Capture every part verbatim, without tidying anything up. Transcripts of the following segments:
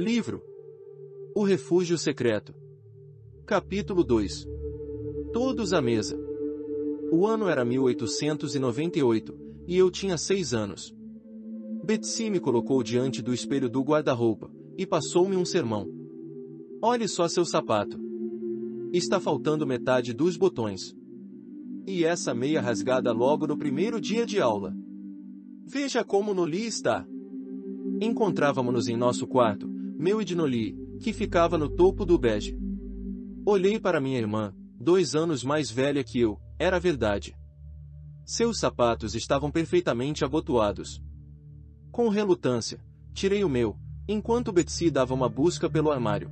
Livro O Refúgio Secreto. Capítulo dois. Todos à mesa. O ano era mil oitocentos e noventa e oito, e eu tinha seis anos. Betsy me colocou diante do espelho do guarda-roupa, e passou-me um sermão. Olhe só seu sapato. Está faltando metade dos botões. E essa meia rasgada logo no primeiro dia de aula. Veja como Noli está. Encontrávamo-nos em nosso quarto, meu e de Noli, que ficava no topo do bege. Olhei para minha irmã, dois anos mais velha que eu, era verdade. Seus sapatos estavam perfeitamente abotoados. Com relutância, tirei o meu, enquanto Betsy dava uma busca pelo armário.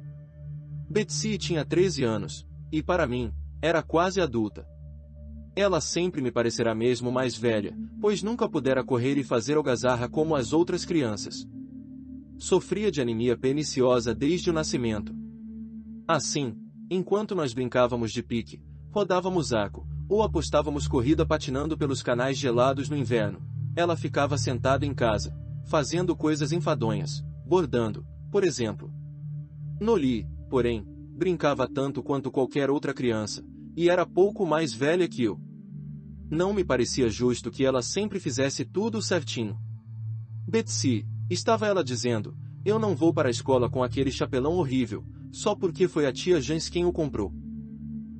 Betsy tinha treze anos, e para mim, era quase adulta. Ela sempre me parecerá mesmo mais velha, pois nunca pudera correr e fazer algazarra como as outras crianças. Sofria de anemia perniciosa desde o nascimento. Assim, enquanto nós brincávamos de pique, rodávamos arco, ou apostávamos corrida patinando pelos canais gelados no inverno, ela ficava sentada em casa, fazendo coisas enfadonhas, bordando, por exemplo. Noli, porém, brincava tanto quanto qualquer outra criança, e era pouco mais velha que eu. Não me parecia justo que ela sempre fizesse tudo certinho. Betsy, estava ela dizendo, eu não vou para a escola com aquele chapelão horrível, só porque foi a tia Jans quem o comprou.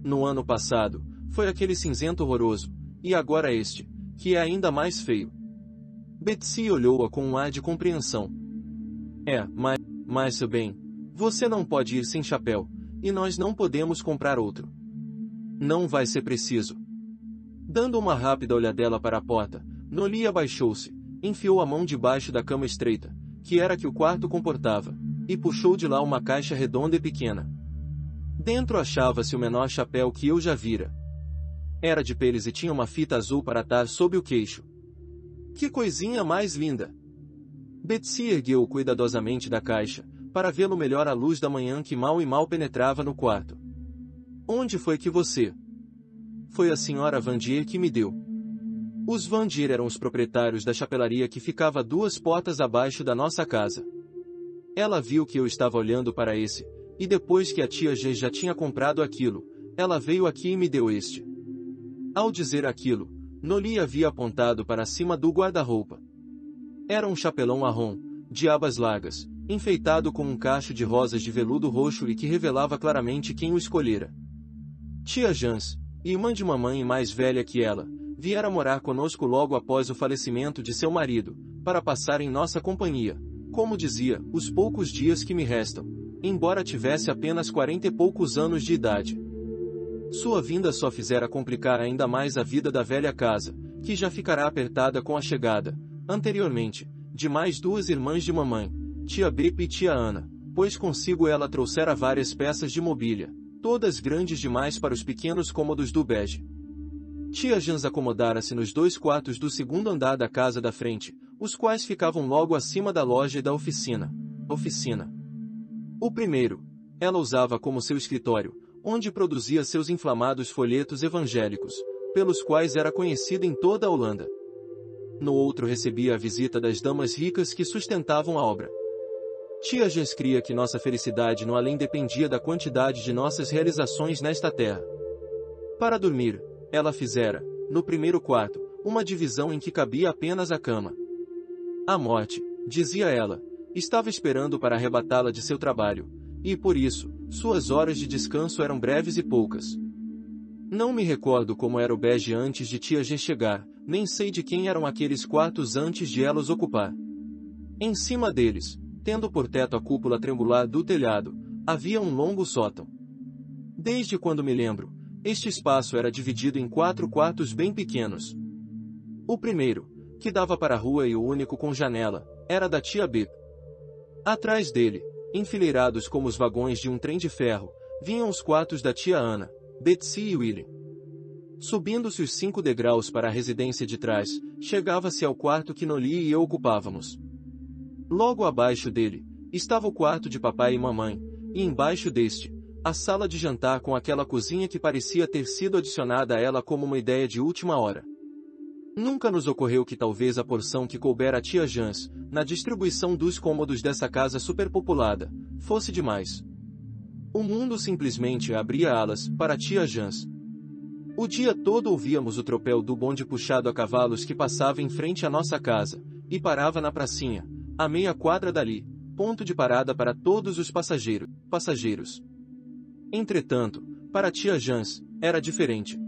No ano passado, foi aquele cinzento horroroso, e agora este, que é ainda mais feio. Betsy olhou-a com um ar de compreensão. É, mas, mas seu bem, você não pode ir sem chapéu, e nós não podemos comprar outro. Não vai ser preciso. Dando uma rápida olhadela para a porta, Noli abaixou-se, enfiou a mão debaixo da cama estreita, que era que o quarto comportava, e puxou de lá uma caixa redonda e pequena. Dentro achava-se o menor chapéu que eu já vira. Era de peles e tinha uma fita azul para atar sob o queixo. Que coisinha mais linda! Betsy ergueu-o cuidadosamente da caixa, para vê-lo melhor à luz da manhã que mal e mal penetrava no quarto. Onde foi que você? Foi a senhora Vandier que me deu. Os Vandier eram os proprietários da chapelaria que ficava duas portas abaixo da nossa casa. Ela viu que eu estava olhando para esse, e depois que a tia G já tinha comprado aquilo, ela veio aqui e me deu este. Ao dizer aquilo, Noli havia apontado para cima do guarda-roupa. Era um chapelão marrom, de abas largas, enfeitado com um cacho de rosas de veludo roxo e que revelava claramente quem o escolhera. Tia Jans, irmã de mamãe e mais velha que ela, viera morar conosco logo após o falecimento de seu marido, para passar em nossa companhia, como dizia, os poucos dias que me restam, embora tivesse apenas quarenta e poucos anos de idade. Sua vinda só fizera complicar ainda mais a vida da velha casa, que já ficará apertada com a chegada, anteriormente, de mais duas irmãs de mamãe, tia Bepe e tia Ana, pois consigo ela trouxera várias peças de mobília, todas grandes demais para os pequenos cômodos do bege. Tia Jans acomodara-se nos dois quartos do segundo andar da casa da frente, os quais ficavam logo acima da loja e da oficina. Oficina. O primeiro, ela usava como seu escritório, onde produzia seus inflamados folhetos evangélicos, pelos quais era conhecida em toda a Holanda. No outro recebia a visita das damas ricas que sustentavam a obra. Tia Jans cria que nossa felicidade no além dependia da quantidade de nossas realizações nesta terra. Para dormir, ela fizera, no primeiro quarto, uma divisão em que cabia apenas a cama. A morte, dizia ela, estava esperando para arrebatá-la de seu trabalho, e por isso, suas horas de descanso eram breves e poucas. Não me recordo como era o bege antes de tia G chegar, nem sei de quem eram aqueles quartos antes de ela os ocupar. Em cima deles, tendo por teto a cúpula triangular do telhado, havia um longo sótão. Desde quando me lembro, este espaço era dividido em quatro quartos bem pequenos. O primeiro, que dava para a rua e o único com janela, era da tia Bip. Atrás dele, enfileirados como os vagões de um trem de ferro, vinham os quartos da tia Ana, Betsy e Willy. Subindo-se os cinco degraus para a residência de trás, chegava-se ao quarto que Noli e eu ocupávamos. Logo abaixo dele, estava o quarto de papai e mamãe, e embaixo deste, a sala de jantar com aquela cozinha que parecia ter sido adicionada a ela como uma ideia de última hora. Nunca nos ocorreu que talvez a porção que couber à tia Jans, na distribuição dos cômodos dessa casa superpopulada, fosse demais. O mundo simplesmente abria alas para a tia Jans. O dia todo ouvíamos o tropel do bonde puxado a cavalos que passava em frente à nossa casa, e parava na pracinha, a meia quadra dali, ponto de parada para todos os passageiros. passageiros. Entretanto, para a tia Jans, era diferente.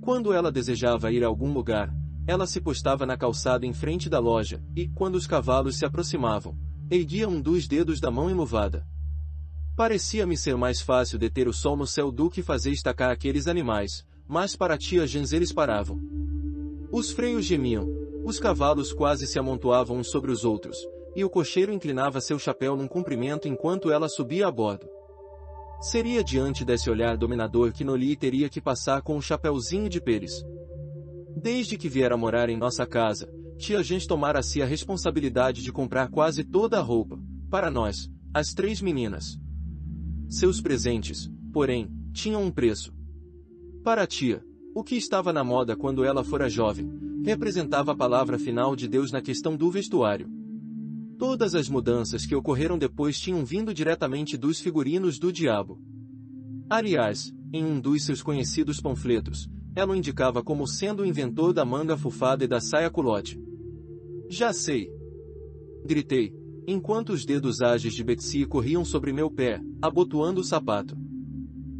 Quando ela desejava ir a algum lugar, ela se postava na calçada em frente da loja, e, quando os cavalos se aproximavam, erguia um dos dedos da mão enluvada. Parecia-me ser mais fácil deter o sol no céu do que fazer estacar aqueles animais, mas para a tia Jans eles paravam. Os freios gemiam, os cavalos quase se amontoavam uns sobre os outros, e o cocheiro inclinava seu chapéu num cumprimento enquanto ela subia a bordo. Seria diante desse olhar dominador que Nolly teria que passar com o chapéuzinho de peles. Desde que viera morar em nossa casa, tia Jans tomara a si a responsabilidade de comprar quase toda a roupa, para nós, as três meninas. Seus presentes, porém, tinham um preço. Para a tia, o que estava na moda quando ela fora jovem, representava a palavra final de Deus na questão do vestuário. Todas as mudanças que ocorreram depois tinham vindo diretamente dos figurinos do diabo. Aliás, em um dos seus conhecidos panfletos, ela o indicava como sendo o inventor da manga fufada e da saia culotte. Já sei! Gritei, enquanto os dedos ágeis de Betsy corriam sobre meu pé, abotoando o sapato.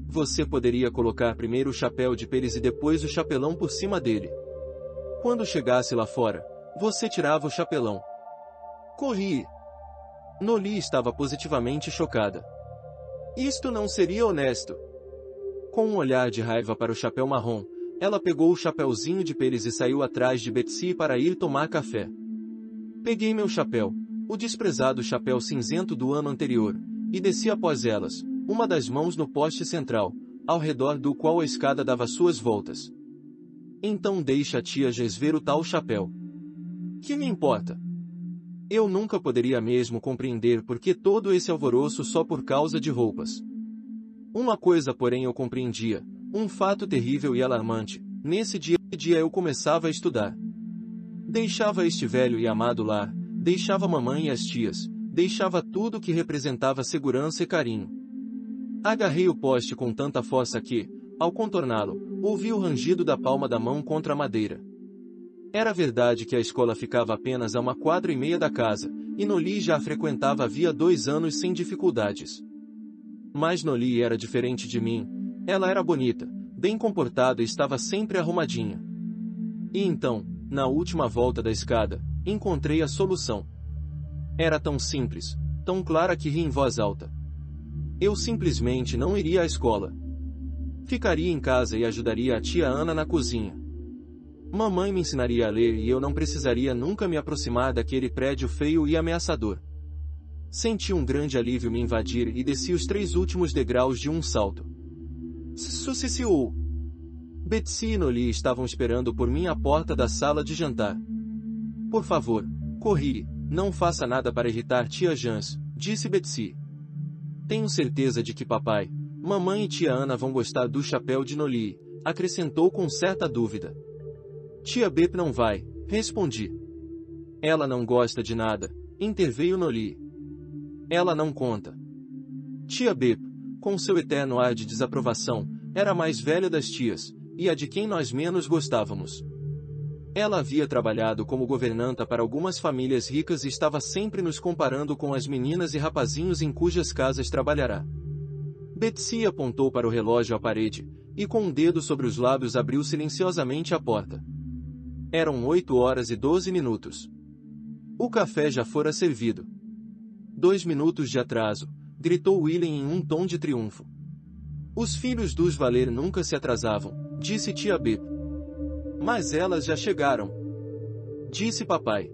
Você poderia colocar primeiro o chapéu de peles e depois o chapelão por cima dele. Quando chegasse lá fora, você tirava o chapelão. Corri! Nolly estava positivamente chocada. Isto não seria honesto. Com um olhar de raiva para o chapéu marrom, ela pegou o chapéuzinho de peles e saiu atrás de Betsy para ir tomar café. Peguei meu chapéu, o desprezado chapéu cinzento do ano anterior, e desci após elas, uma das mãos no poste central, ao redor do qual a escada dava suas voltas. Então deixa a tia Jans ver o tal chapéu. Que me importa? Eu nunca poderia mesmo compreender por que todo esse alvoroço só por causa de roupas. Uma coisa porém eu compreendia, um fato terrível e alarmante, nesse dia, dia eu começava a estudar. Deixava este velho e amado lar, deixava mamãe e as tias, deixava tudo que representava segurança e carinho. Agarrei o poste com tanta força que, ao contorná-lo, ouvi o rangido da palma da mão contra a madeira. Era verdade que a escola ficava apenas a uma quadra e meia da casa, e Nolly já a frequentava havia dois anos sem dificuldades. Mas Nolly era diferente de mim. Ela era bonita, bem comportada e estava sempre arrumadinha. E então, na última volta da escada, encontrei a solução. Era tão simples, tão clara que ri em voz alta. Eu simplesmente não iria à escola. Ficaria em casa e ajudaria a tia Ana na cozinha. Mamãe me ensinaria a ler e eu não precisaria nunca me aproximar daquele prédio feio e ameaçador. Senti um grande alívio me invadir e desci os três últimos degraus de um salto. Sucessiu! Betsy e Nolly estavam esperando por mim à porta da sala de jantar. Por favor, corri, não faça nada para irritar tia Jans, disse Betsy. Tenho certeza de que papai, mamãe e tia Ana vão gostar do chapéu de Nolly, acrescentou com certa dúvida. Tia Bep não vai, respondi. Ela não gosta de nada, interveio Nolly. Ela não conta. Tia Bep, com seu eterno ar de desaprovação, era a mais velha das tias, e a de quem nós menos gostávamos. Ela havia trabalhado como governanta para algumas famílias ricas e estava sempre nos comparando com as meninas e rapazinhos em cujas casas trabalhará. Betsy apontou para o relógio à parede, e com um dedo sobre os lábios abriu silenciosamente a porta. Eram oito horas e doze minutos. O café já fora servido. Dois minutos de atraso, gritou William em um tom de triunfo. Os filhos dos Valer nunca se atrasavam, disse tia Bep. Mas elas já chegaram, disse papai.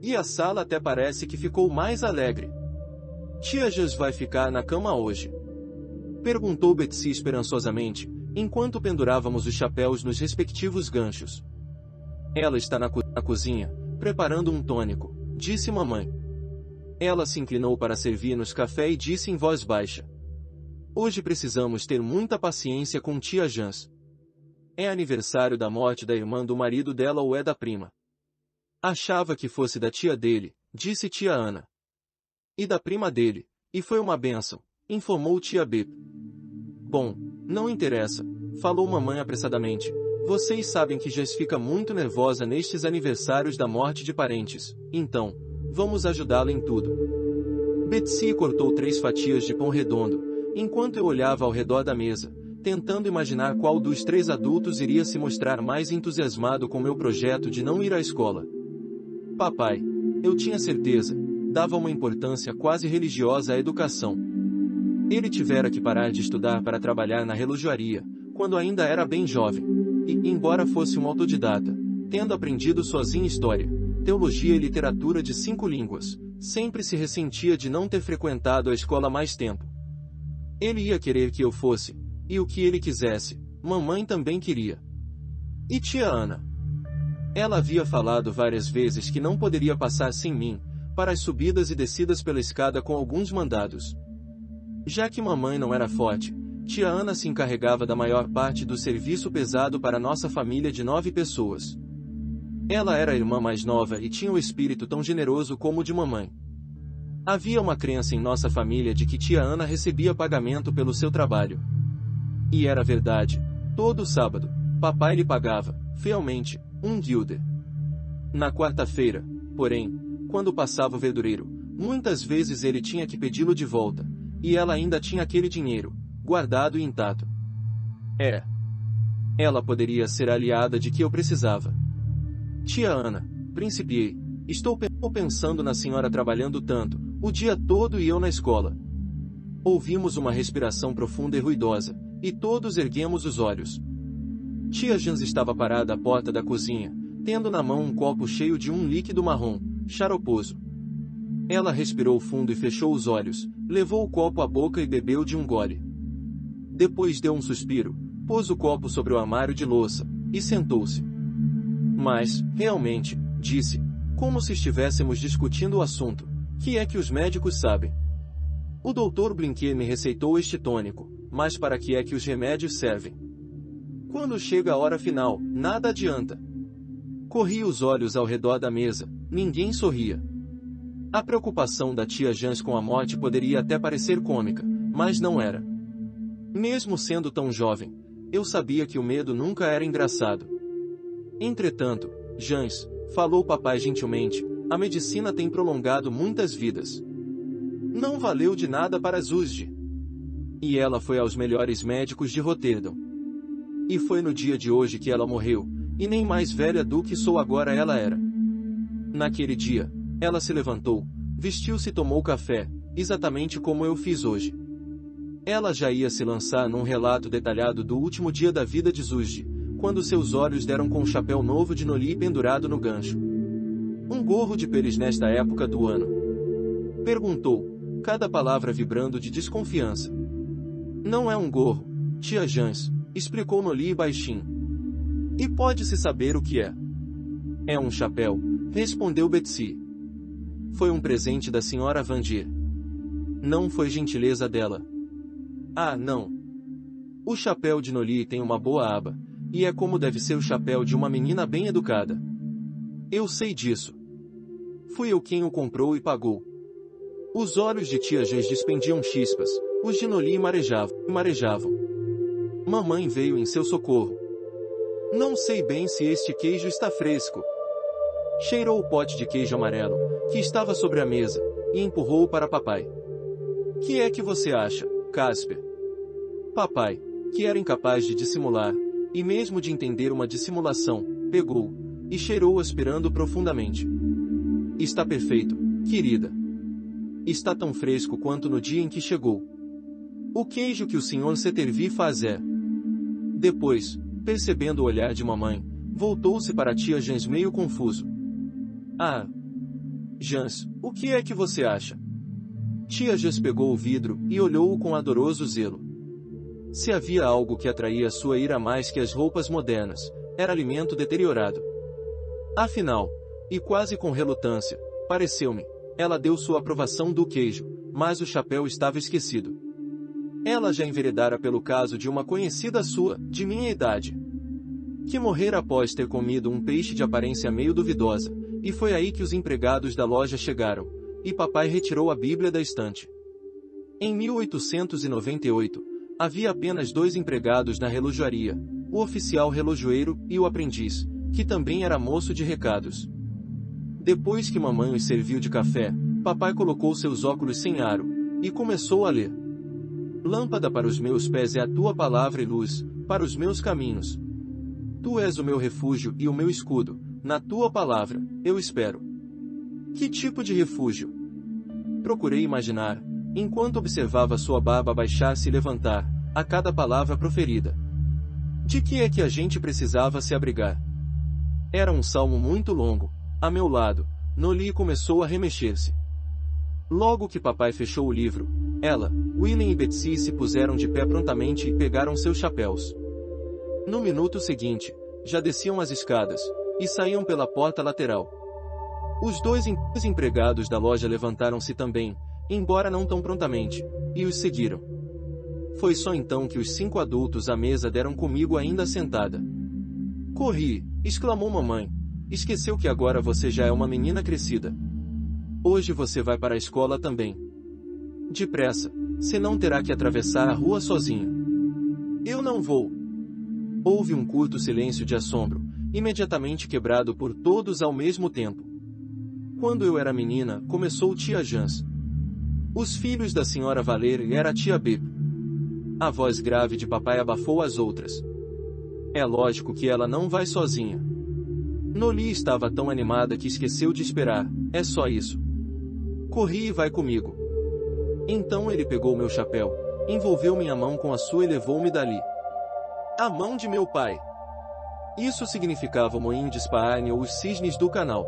E a sala até parece que ficou mais alegre. Tia Jans vai ficar na cama hoje? Perguntou Betsy esperançosamente, enquanto pendurávamos os chapéus nos respectivos ganchos. Ela está na, co na cozinha, preparando um tônico, disse mamãe. Ela se inclinou para servir-nos café e disse em voz baixa. Hoje precisamos ter muita paciência com tia Jans. É aniversário da morte da irmã do marido dela ou é da prima? Achava que fosse da tia dele, disse tia Ana. E da prima dele, e foi uma bênção, informou tia Bip. Bom, não interessa, falou mamãe apressadamente. Vocês sabem que Jess fica muito nervosa nestes aniversários da morte de parentes, então, vamos ajudá-la em tudo. Betsy cortou três fatias de pão redondo, enquanto eu olhava ao redor da mesa, tentando imaginar qual dos três adultos iria se mostrar mais entusiasmado com meu projeto de não ir à escola. Papai, eu tinha certeza, dava uma importância quase religiosa à educação. Ele tivera que parar de estudar para trabalhar na relojoaria, quando ainda era bem jovem, e, embora fosse um autodidata, tendo aprendido sozinho história, teologia e literatura de cinco línguas, sempre se ressentia de não ter frequentado a escola mais tempo. Ele ia querer que eu fosse, e o que ele quisesse, mamãe também queria. E tia Ana? Ela havia falado várias vezes que não poderia passar sem mim, para as subidas e descidas pela escada com alguns mandados. Já que mamãe não era forte, tia Ana se encarregava da maior parte do serviço pesado para nossa família de nove pessoas. Ela era a irmã mais nova e tinha um espírito tão generoso como o de mamãe. Havia uma crença em nossa família de que tia Ana recebia pagamento pelo seu trabalho. E era verdade, todo sábado, papai lhe pagava, fielmente, um guilder. Na quarta-feira, porém, quando passava o verdureiro, muitas vezes ele tinha que pedi-lo de volta, e ela ainda tinha aquele dinheiro, guardado e intacto. É. Ela poderia ser a aliada de que eu precisava. Tia Ana, principiei, estou pensando na senhora trabalhando tanto, o dia todo e eu na escola. Ouvimos uma respiração profunda e ruidosa, e todos erguemos os olhos. Tia Jans estava parada à porta da cozinha, tendo na mão um copo cheio de um líquido marrom, charoposo. Ela respirou fundo e fechou os olhos, levou o copo à boca e bebeu de um gole. Depois deu um suspiro, pôs o copo sobre o armário de louça, e sentou-se. Mas, realmente, disse, como se estivéssemos discutindo o assunto, que é que os médicos sabem? O doutor Blinquet me receitou este tônico. Mas para que é que os remédios servem? Quando chega a hora final, nada adianta. Corri os olhos ao redor da mesa, ninguém sorria. A preocupação da tia Jans com a morte poderia até parecer cômica, mas não era. Mesmo sendo tão jovem, eu sabia que o medo nunca era engraçado. Entretanto, Jans, falou papai gentilmente, a medicina tem prolongado muitas vidas. Não valeu de nada para Zuzdi. E ela foi aos melhores médicos de Roterdão. E foi no dia de hoje que ela morreu, e nem mais velha do que sou agora ela era. Naquele dia, ela se levantou, vestiu-se e tomou café, exatamente como eu fiz hoje. Ela já ia se lançar num relato detalhado do último dia da vida de Zuzdi, quando seus olhos deram com um chapéu novo de noli pendurado no gancho. Um gorro de peles nesta época do ano. Perguntou, cada palavra vibrando de desconfiança. Não é um gorro, tia Jans, explicou Noli baixinho. E pode-se saber o que é? É um chapéu, respondeu Betsy. Foi um presente da senhora Vandir. Não foi gentileza dela. Ah, não. O chapéu de Noli tem uma boa aba, e é como deve ser o chapéu de uma menina bem educada. Eu sei disso. Fui eu quem o comprou e pagou. Os olhos de tia Jans despendiam chispas. Os de Noli marejavam, marejavam. Mamãe veio em seu socorro. Não sei bem se este queijo está fresco. Cheirou o pote de queijo amarelo, que estava sobre a mesa, e empurrou-o para papai. Que é que você acha, Casper? Papai, que era incapaz de dissimular, e mesmo de entender uma dissimulação, pegou, e cheirou aspirando profundamente. Está perfeito, querida. Está tão fresco quanto no dia em que chegou. O queijo que o senhor Cetervi faz é. Depois, percebendo o olhar de mamãe, voltou-se para a tia Jans meio confuso. Ah! Jans, o que é que você acha? Tia Jans pegou o vidro e olhou-o com ardoroso zelo. Se havia algo que atraía sua ira mais que as roupas modernas, era alimento deteriorado. Afinal, e quase com relutância, pareceu-me, ela deu sua aprovação do queijo, mas o chapéu estava esquecido. Ela já enveredara pelo caso de uma conhecida sua, de minha idade. que morrera após ter comido um peixe de aparência meio duvidosa, e foi aí que os empregados da loja chegaram, e papai retirou a Bíblia da estante. Em mil oitocentos e noventa e oito, havia apenas dois empregados na relojoaria, o oficial relojoeiro e o aprendiz, que também era moço de recados. Depois que mamãe os serviu de café, papai colocou seus óculos sem aro, e começou a ler. Lâmpada para os meus pés é a tua palavra e luz para os meus caminhos. Tu és o meu refúgio e o meu escudo, na tua palavra eu espero. Que tipo de refúgio? Procurei imaginar, enquanto observava sua barba baixar-se e levantar, a cada palavra proferida. De que é que a gente precisava se abrigar? Era um salmo muito longo. A meu lado, Noli começou a remexer-se. Logo que papai fechou o livro, ela, William e Betsy se puseram de pé prontamente e pegaram seus chapéus. No minuto seguinte, já desciam as escadas, e saíam pela porta lateral. Os dois empregados da loja levantaram-se também, embora não tão prontamente, e os seguiram. Foi só então que os cinco adultos à mesa deram comigo ainda sentada. Corri, exclamou mamãe. Esqueceu que agora você já é uma menina crescida. Hoje você vai para a escola também. Depressa, senão terá que atravessar a rua sozinho. Eu não vou. Houve um curto silêncio de assombro, imediatamente quebrado por todos ao mesmo tempo. Quando eu era menina, começou tia Jans. Os filhos da senhora Valer e era a tia Bip. A voz grave de papai abafou as outras. É lógico que ela não vai sozinha. Noli estava tão animada que esqueceu de esperar. É só isso. Corri e vai comigo. Então ele pegou meu chapéu, envolveu minha mão com a sua e levou-me dali. A mão de meu pai. Isso significava o moinho de Spaane ou os cisnes do canal.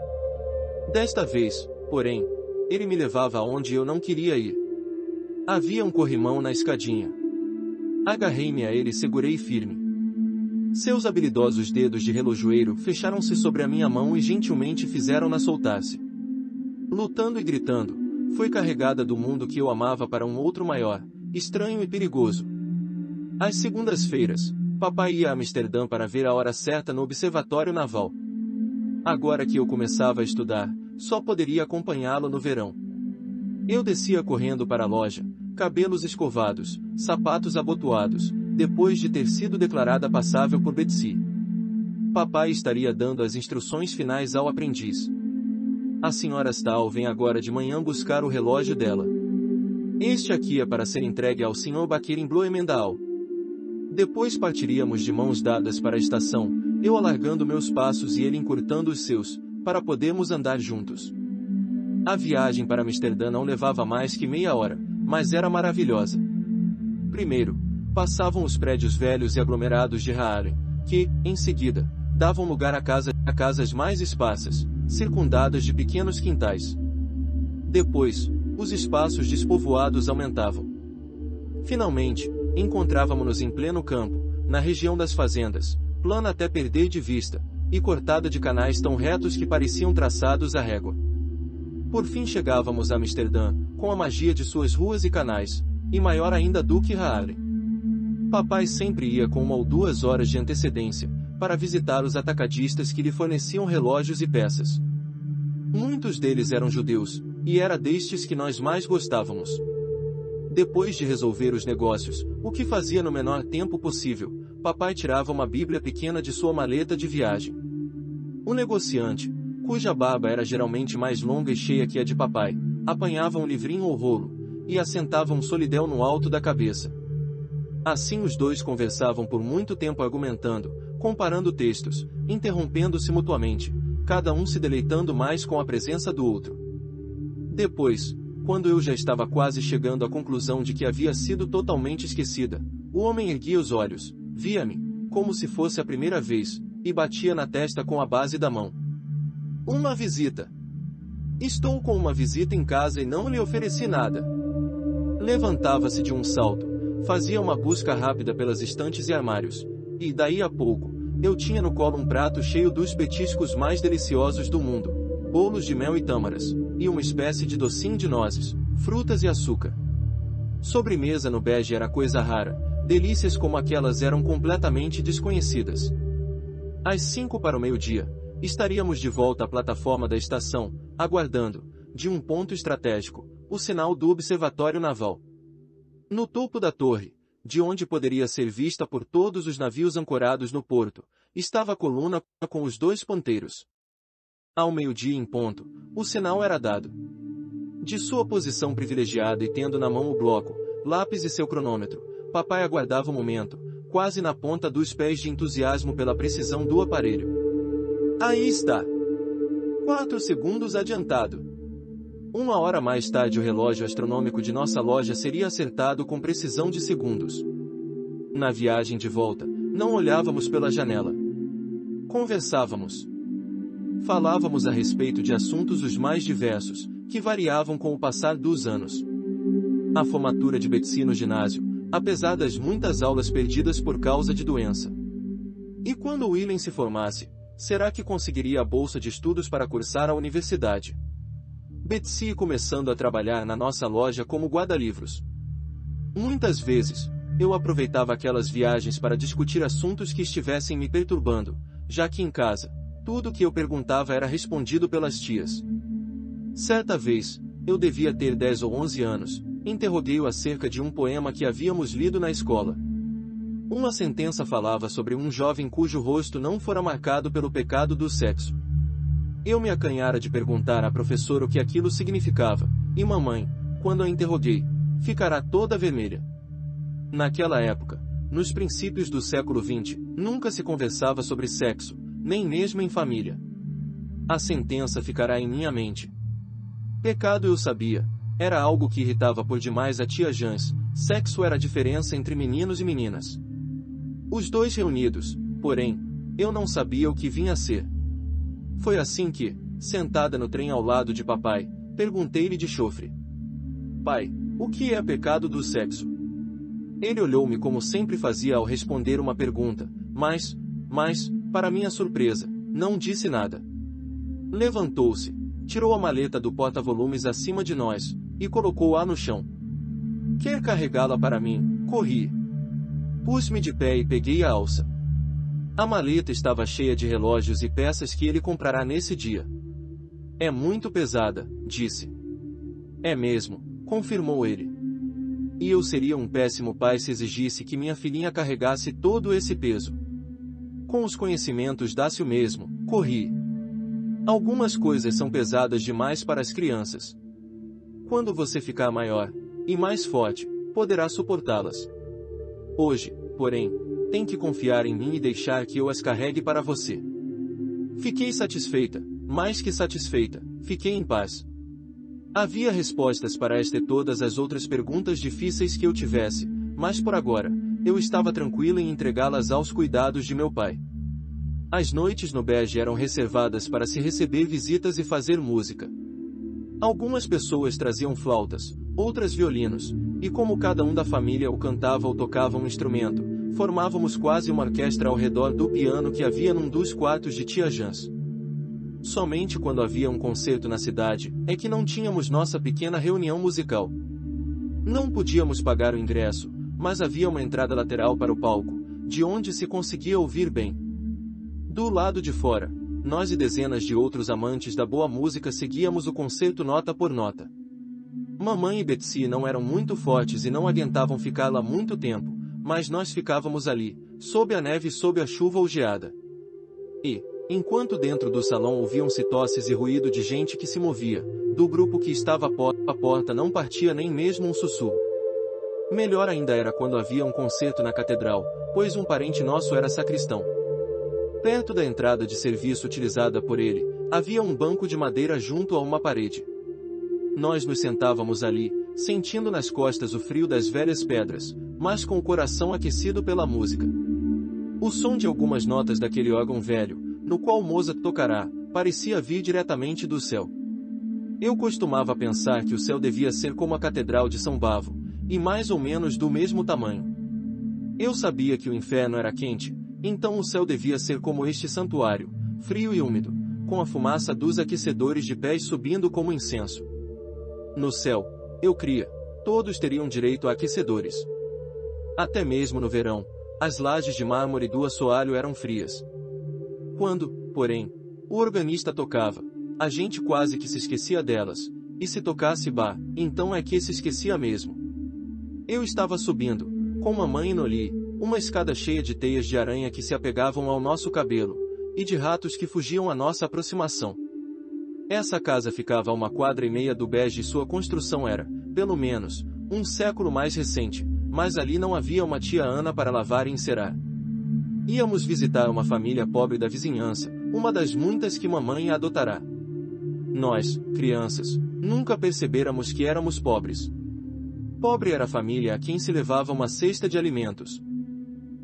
Desta vez, porém, ele me levava aonde eu não queria ir. Havia um corrimão na escadinha. Agarrei-me a ele e segurei firme. Seus habilidosos dedos de relojoeiro fecharam-se sobre a minha mão e gentilmente fizeram-na soltar-se. Lutando e gritando, foi carregada do mundo que eu amava para um outro maior, estranho e perigoso. Às segundas-feiras, papai ia a Amsterdã para ver a hora certa no Observatório Naval. Agora que eu começava a estudar, só poderia acompanhá-lo no verão. Eu descia correndo para a loja, cabelos escovados, sapatos abotoados, depois de ter sido declarada passável por Betsy. Papai estaria dando as instruções finais ao aprendiz. A senhora Stahl vem agora de manhã buscar o relógio dela. Este aqui é para ser entregue ao senhor Baker em Bloemendaal. Depois partiríamos de mãos dadas para a estação, eu alargando meus passos e ele encurtando os seus, para podermos andar juntos. A viagem para Amsterdã não levava mais que meia hora, mas era maravilhosa. Primeiro, passavam os prédios velhos e aglomerados de Haarlem, que, em seguida, davam lugar a, casa, a casas mais esparsas, circundadas de pequenos quintais. Depois, os espaços despovoados aumentavam. Finalmente, encontrávamo-nos em pleno campo, na região das fazendas, plana até perder de vista, e cortada de canais tão retos que pareciam traçados à régua. Por fim chegávamos a Amsterdã, com a magia de suas ruas e canais, e maior ainda do que Haarlem. Papai sempre ia com uma ou duas horas de antecedência, para visitar os atacadistas que lhe forneciam relógios e peças. Muitos deles eram judeus, e era destes que nós mais gostávamos. Depois de resolver os negócios, o que fazia no menor tempo possível, papai tirava uma Bíblia pequena de sua maleta de viagem. O negociante, cuja barba era geralmente mais longa e cheia que a de papai, apanhava um livrinho ou rolo, e assentava um solidel no alto da cabeça. Assim os dois conversavam por muito tempo argumentando, comparando textos, interrompendo-se mutuamente, cada um se deleitando mais com a presença do outro. Depois, quando eu já estava quase chegando à conclusão de que havia sido totalmente esquecida, o homem erguia os olhos, via-me, como se fosse a primeira vez, e batia na testa com a base da mão. Uma visita. Estou com uma visita em casa e não lhe ofereci nada. Levantava-se de um salto, fazia uma busca rápida pelas estantes e armários, e daí a pouco, eu tinha no colo um prato cheio dos petiscos mais deliciosos do mundo, bolos de mel e tâmaras, e uma espécie de docinho de nozes, frutas e açúcar. Sobremesa no bege era coisa rara, delícias como aquelas eram completamente desconhecidas. Às cinco para o meio-dia, estaríamos de volta à plataforma da estação, aguardando, de um ponto estratégico, o sinal do observatório naval. No topo da torre, de onde poderia ser vista por todos os navios ancorados no porto, estava a coluna com os dois ponteiros. Ao meio-dia em ponto, o sinal era dado. De sua posição privilegiada e tendo na mão o bloco, lápis e seu cronômetro, papai aguardava o momento, quase na ponta dos pés de entusiasmo pela precisão do aparelho. Aí está! Quatro segundos adiantado. Uma hora mais tarde o relógio astronômico de nossa loja seria acertado com precisão de segundos. Na viagem de volta, não olhávamos pela janela. Conversávamos. Falávamos a respeito de assuntos os mais diversos, que variavam com o passar dos anos. A formatura de Betsy no ginásio, apesar das muitas aulas perdidas por causa de doença. E quando William se formasse, será que conseguiria a bolsa de estudos para cursar a universidade? Betsy começando a trabalhar na nossa loja como guarda-livros. Muitas vezes, eu aproveitava aquelas viagens para discutir assuntos que estivessem me perturbando, já que em casa, tudo o que eu perguntava era respondido pelas tias. Certa vez, eu devia ter dez ou onze anos, interroguei-o acerca de um poema que havíamos lido na escola. Uma sentença falava sobre um jovem cujo rosto não fora marcado pelo pecado do sexo. Eu me acanhara de perguntar à professora o que aquilo significava, e mamãe, quando a interroguei, ficará toda vermelha. Naquela época, nos princípios do século vinte, nunca se conversava sobre sexo, nem mesmo em família. A sentença ficará em minha mente. Pecado eu sabia, era algo que irritava por demais a tia Jans, sexo era a diferença entre meninos e meninas. Os dois reunidos, porém, eu não sabia o que vinha a ser. Foi assim que, sentada no trem ao lado de papai, perguntei-lhe de chofre. Pai, o que é pecado do sexo? Ele olhou-me como sempre fazia ao responder uma pergunta, mas, mas, para minha surpresa, não disse nada. Levantou-se, tirou a maleta do porta-volumes acima de nós, e colocou-a no chão. Quer carregá-la para mim, corri. Pus-me de pé e peguei a alça. A maleta estava cheia de relógios e peças que ele comprará nesse dia. É muito pesada, disse. É mesmo, confirmou ele. E eu seria um péssimo pai se exigisse que minha filhinha carregasse todo esse peso. Com os conhecimentos dá-se o mesmo, corri. Algumas coisas são pesadas demais para as crianças. Quando você ficar maior e mais forte, poderá suportá-las. Hoje, porém, tem que confiar em mim e deixar que eu as carregue para você. Fiquei satisfeita, mais que satisfeita, fiquei em paz. Havia respostas para esta e todas as outras perguntas difíceis que eu tivesse, mas por agora, eu estava tranquila em entregá-las aos cuidados de meu pai. As noites no Bege eram reservadas para se receber visitas e fazer música. Algumas pessoas traziam flautas, outras violinos, e como cada um da família o cantava ou tocava um instrumento, formávamos quase uma orquestra ao redor do piano que havia num dos quartos de tia Jans. Somente quando havia um concerto na cidade, é que não tínhamos nossa pequena reunião musical. Não podíamos pagar o ingresso, mas havia uma entrada lateral para o palco, de onde se conseguia ouvir bem. Do lado de fora, nós e dezenas de outros amantes da boa música seguíamos o concerto nota por nota. Mamãe e Betsy não eram muito fortes e não adiantavam ficar lá muito tempo, mas nós ficávamos ali, sob a neve e sob a chuva ou geada. E, enquanto dentro do salão ouviam-se tosses e ruído de gente que se movia, do grupo que estava à porta, a porta não partia nem mesmo um sussurro. Melhor ainda era quando havia um concerto na catedral, pois um parente nosso era sacristão. Perto da entrada de serviço utilizada por ele, havia um banco de madeira junto a uma parede. Nós nos sentávamos ali, sentindo nas costas o frio das velhas pedras, mas com o coração aquecido pela música. O som de algumas notas daquele órgão velho, no qual Mozart tocará, parecia vir diretamente do céu. Eu costumava pensar que o céu devia ser como a Catedral de São Bavo, e mais ou menos do mesmo tamanho. Eu sabia que o inferno era quente, então o céu devia ser como este santuário, frio e úmido, com a fumaça dos aquecedores de pés subindo como incenso. No céu, eu cria, todos teriam direito a aquecedores. Até mesmo no verão, as lajes de mármore do assoalho eram frias. Quando, porém, o organista tocava, a gente quase que se esquecia delas, e se tocasse bah, então é que se esquecia mesmo. Eu estava subindo, com mamãe e Noli, uma escada cheia de teias de aranha que se apegavam ao nosso cabelo, e de ratos que fugiam à nossa aproximação. Essa casa ficava a uma quadra e meia do Bege e sua construção era, pelo menos, um século mais recente, mas ali não havia uma tia Ana para lavar e encerar. Íamos visitar uma família pobre da vizinhança, uma das muitas que mamãe adotará. Nós, crianças, nunca perceberamos que éramos pobres. Pobre era a família a quem se levava uma cesta de alimentos.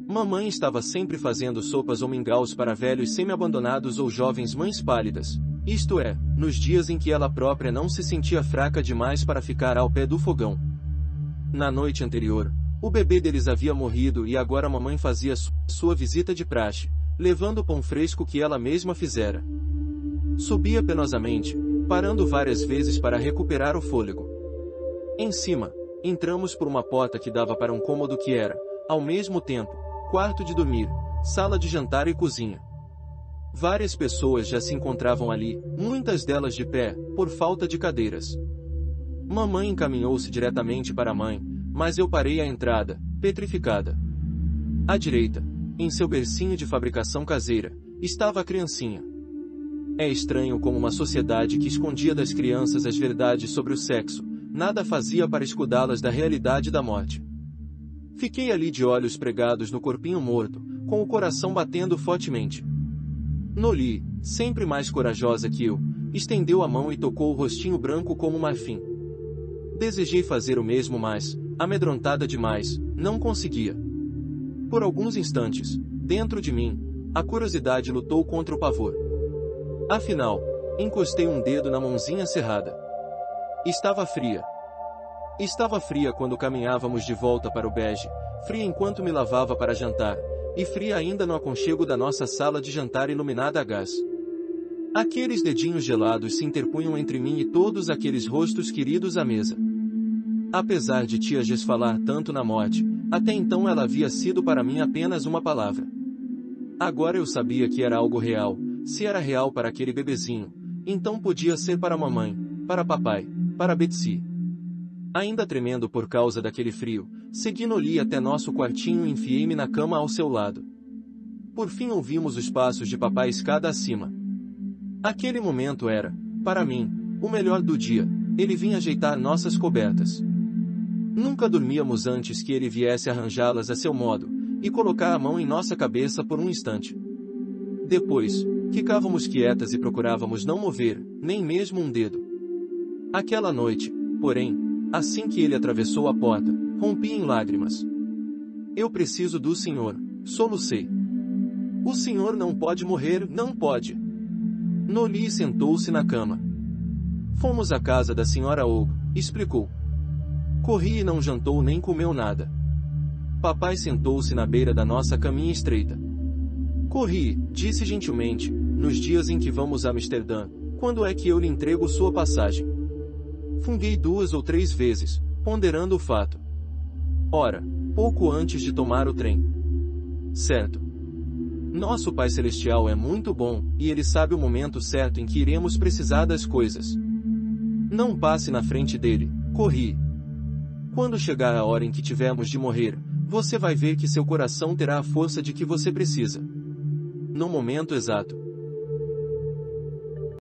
Mamãe estava sempre fazendo sopas ou mingaus para velhos semi-abandonados ou jovens mães pálidas, isto é, nos dias em que ela própria não se sentia fraca demais para ficar ao pé do fogão. Na noite anterior, o bebê deles havia morrido e agora mamãe fazia su sua visita de praxe, levando o pão fresco que ela mesma fizera. Subia penosamente, parando várias vezes para recuperar o fôlego. Em cima, entramos por uma porta que dava para um cômodo que era, ao mesmo tempo, quarto de dormir, sala de jantar e cozinha. Várias pessoas já se encontravam ali, muitas delas de pé, por falta de cadeiras. Mamãe encaminhou-se diretamente para a mãe, mas eu parei à entrada, petrificada. À direita, em seu bercinho de fabricação caseira, estava a criancinha. É estranho como uma sociedade que escondia das crianças as verdades sobre o sexo, nada fazia para escudá-las da realidade da morte. Fiquei ali de olhos pregados no corpinho morto, com o coração batendo fortemente. Noli, sempre mais corajosa que eu, estendeu a mão e tocou o rostinho branco como marfim. Desejei fazer o mesmo, mas, amedrontada demais, não conseguia. Por alguns instantes, dentro de mim, a curiosidade lutou contra o pavor. Afinal, encostei um dedo na mãozinha cerrada. Estava fria. Estava fria quando caminhávamos de volta para o Bege, fria enquanto me lavava para jantar, e fria ainda no aconchego da nossa sala de jantar iluminada a gás. Aqueles dedinhos gelados se interpunham entre mim e todos aqueles rostos queridos à mesa. Apesar de tia Gés falar tanto na morte, até então ela havia sido para mim apenas uma palavra. Agora eu sabia que era algo real, se era real para aquele bebezinho, então podia ser para mamãe, para papai, para Betsy. Ainda tremendo por causa daquele frio, segui Noli até nosso quartinho e enfiei-me na cama ao seu lado. Por fim ouvimos os passos de papai escada acima. Aquele momento era, para mim, o melhor do dia, ele vinha ajeitar nossas cobertas. Nunca dormíamos antes que ele viesse arranjá-las a seu modo, e colocar a mão em nossa cabeça por um instante. Depois, ficávamos quietas e procurávamos não mover, nem mesmo um dedo. Aquela noite, porém, assim que ele atravessou a porta, rompi em lágrimas. Eu preciso do senhor, solucei. O senhor não pode morrer, não pode. Noli sentou-se na cama. Fomos à casa da senhora Ogo, explicou. Corri e não jantou nem comeu nada. Papai sentou-se na beira da nossa caminha estreita. Corri, disse gentilmente, nos dias em que vamos a Amsterdã, quando é que eu lhe entrego sua passagem? Funguei duas ou três vezes, ponderando o fato. Ora, pouco antes de tomar o trem. Certo. Nosso Pai Celestial é muito bom, e Ele sabe o momento certo em que iremos precisar das coisas. Não passe na frente dele, corri. Quando chegar a hora em que tivermos de morrer, você vai ver que seu coração terá a força de que você precisa. No momento exato.